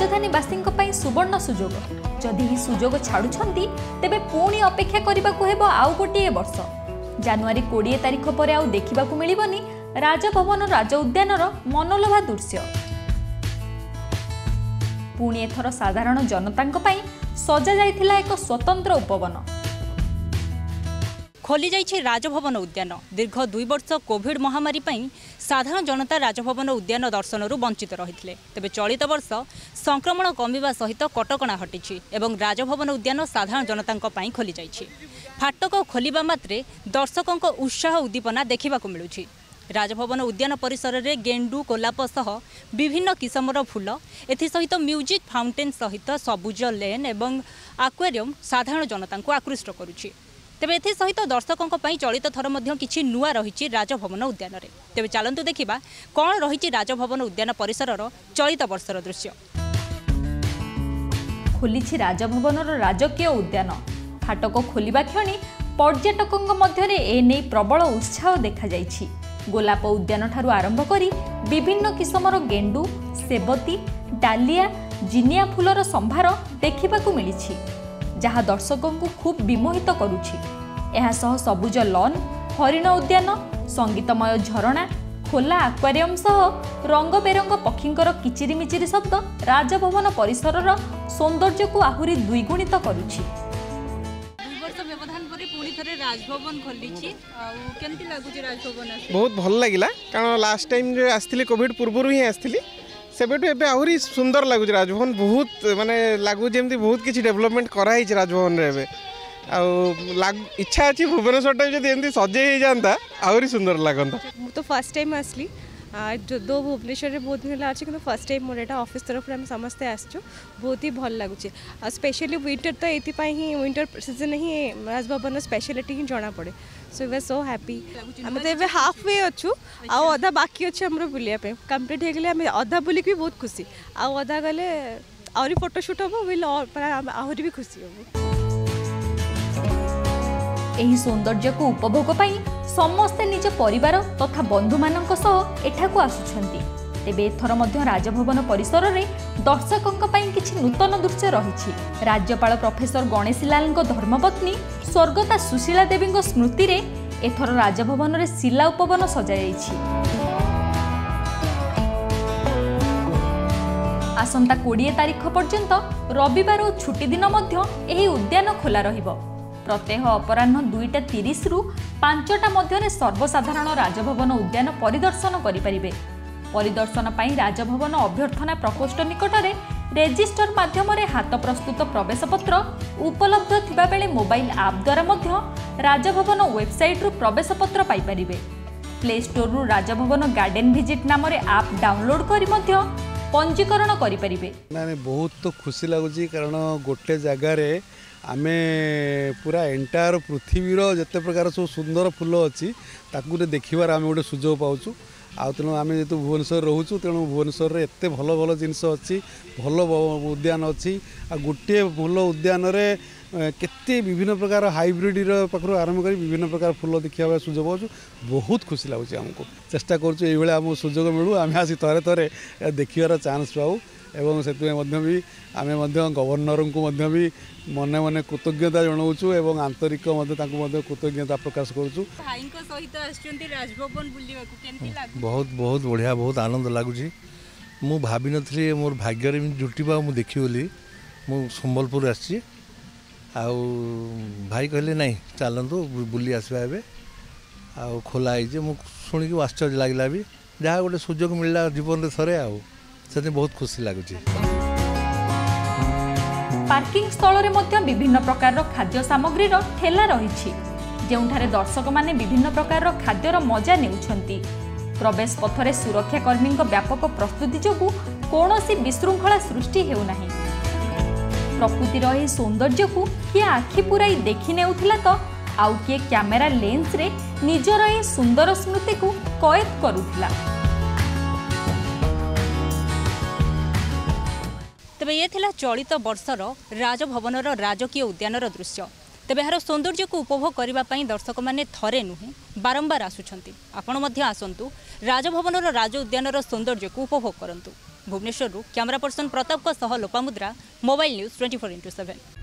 राजधानीवासी सुवर्ण सुजोग जदि ही सुजोग छाड़ुछंती तेबे पुणी अपेक्षा करबाकू हेबो आउ गोटे वर्ष। जानुआरी 20 तारीख पर आउ देखिबाकू मिलिबनी राजभवन राज उद्यानर मनोलोभा दृश्य। पुणी एथर साधारण जनतांक पई सजा जाइथिला एक स्वतंत्र उपवन। खोली जाइछि राजभवन उद्यान। दीर्घ 2 वर्ष कोविड महामारी पई साधारण जनता राजभवन उद्यान दर्शन वंचित रही। तेबे चलित वर्ष संक्रमण कमिवा सहित कटकणा हटिछि एवं राजभवन उद्यान साधारण जनतांक पई खोली जाइछि। फाटक खोलिबा मात्रे दर्शकों उत्साह उद्दीपना देखिबाकू मिलुछि। राजभवन उद्यान परिसर में गेंडू कोलाप सह विभिन्न किसमर फूल एथि सहित म्यूजिक फाउंटेन सहित सबुज लेन एवं आक्वेरियम साधारण जनता को आकृष्ट करुछि। तेबे एथि सहित दर्शकों चलित थर मध्य किछि नुआ रही राजभवन उद्यान रे। तेबे चलंतु देखिबा कौन रही राजभवन उद्यान परिसरर चलित वर्षर दृश्य। खोलिछि राजभवनर राजकीय उद्यान। फाटक खोलिबा क्षणी पर्यटकों मध्यरे ए नै प्रबल उत्साह देखा जाइछि। गोलाप उद्यान ठारू आरंभ करी विभिन्न किसमर गेंडू सेबती डालिया जिनिया फूलर संभार देखिबाकू मिलिछि जहाँ दर्शकों को खूब विमोहित करुछि। एहा सह सबुज लॉन हरिण उद्यान संगीतमय झरणा खोला आक्वेरियम सह रंगबेरंग पक्षींकर किचिरिमिचिरि शब्द राजभवन परिसरर सौंदर्य को आहुरी द्विगुणित करुछि। राजभवन खोलिछि केमति लागुछि? राजभवन बहुत भल लागिला कारण लास्ट टाइम जे आस्थिली कोविड पूर्व ही आस्थिली सेबेटू एबे आहुरी सुंदर लगुच राजभवन। बहुत माने लागू जेमती बहुत किसी डेवलपमेंट कराई राजभवन रे एबे आ इच्छा अछि भुवनेश्वर टाइम जदि एमती सजे हे जानता आहुरी सुंदर लागंता। मु तो फर्स्ट टाइम आसली जो भुवनेश्वर रे बहुत दिन अछि किंतु फर्स्ट टाइम मोरेटा ऑफिस तरफ रे हम समस्त आसछु। बहुत ही भल लागुच आ स्पेशली विंटर तो एति पई ही विंटर सीजन ही राजभवन स्पेशलिटी ही जाना पड़े। So we are so happy. हम तो एबे हाफ वे अछु आ आधा बाकी अछि हमरो बुलिया पे कंप्लीट हे गेले। हम आधा बुलिक भी बहुत खुशी आ आधा गले और फोटो शूट हो विल आहुरी भी खुशी हो। एही सौंदर्य को उपभोग पाई समस्ते निज परिवार तथा बंधु मानक सह एठाकु आसुछंती। तेबे एथर मध्य राजभवन परिसर रे दर्शकों पाई किछि नूतन दृश्य रही। राज्यपाल प्रोफेसर गणेशीलाल धर्मपत्नी स्वर्गता सुशीला देवी स्मृति रे एथर राजभवन रे शिला उपवन सजाई। आसंता 20 तारीख पर्यंत रविवार और छुट्टी दिन मध्य एही उद्यान खोला रहिबो। प्रत्येक अपराह्न 2:30 रु 5टा मध्य सर्वसाधारण राजभवन उद्यान परिदर्शन करें। परिदर्शन पर राजभवन अभ्यर्थना प्रकोष्ठ निकट में रेजिस्टर माध्यम हाथ प्रस्तुत प्रवेश पत्र उपलब्ध थिबा बेले मोबाइल आप द्वारा मध्य राजभवन वेबसाइट रु प्रवेश पत्र पाई परिबे। प्ले स्टोर रु राजभवन गार्डन विजिट नाम आप डाउनलोड करी मध्य पंजीकरण करि परिबे। माने बहुत तो खुशी लागुची कारण गोटे जगह रे आमे पूरा एंटायर पृथ्वीर जते प्रकार सब सुंदर फूल अच्छी ताकू देखिबार आमे गोटे सुजोग पाउछु। आ तेणु आम जेतु भुवनेश्वर रोचु तेणु भुवनेश्वर में एत भल भल जिनस अच्छी भल उद्यान अच्छी आ गोटे भल उद्यान केते विभिन्न प्रकार हाइब्रिड पाखु आरंभ कर विभिन्न प्रकार फूल देखा सुजोग पाचु। बहुत खुशी लगुच आमको चेष्टा करूँ आम सुजोग मिलू आम आसी थरे थरे देखार चान्स पाऊ एवं से भी आम गवर्नर को भी मन मन कृतज्ञता जनाऊँ एवं आंतरिक कृतज्ञता प्रकाश करूँ। बहुत बहुत बढ़िया बहुत आनंद लगुच मु भाभी नी मोर भाग्य जुटी मुझे देखी मु संबलपुर आसी भाई कहले ना चलतु बुली आसवा ए खोलाई मु शुणी आश्चर्य लगला भी जहाँ गोटे सुजोग मिलला जीवन थे आ बहुत खुशी लगुच। पार्किंग स्थल में विभिन्न प्रकार खाद्य सामग्री ठेला रही जोठार दर्शक माने विभिन्न प्रकार खाद्यर मजा नेउछंती। प्रवेश पथरे सुरक्षाकर्मी व्यापक प्रस्तुति जो कौन विशृंखला सृष्टि हेउना। प्रकृतिर यह सौंदर्य को किए आखि पुराई देखी नेउथिला तो आउ किए कैमेरा लेंस रे निजर यह सुंदर स्मृति को कैद करूथिला। तेबे ये थिला चलित वर्षर राजभवनर राजकीय उद्यानर दृश्य। तेबे यार सौंदर्य को उपभोग करबा पई दर्शक माने थरे नुहे बारंबार आसुछंती। आपण मध्य आसंतु राजभवनर राज उद्यानर सौंदर्य को उपभोग करंतु। Bhubaneswar camera person Pratap Lopamudra mobile news 24x7।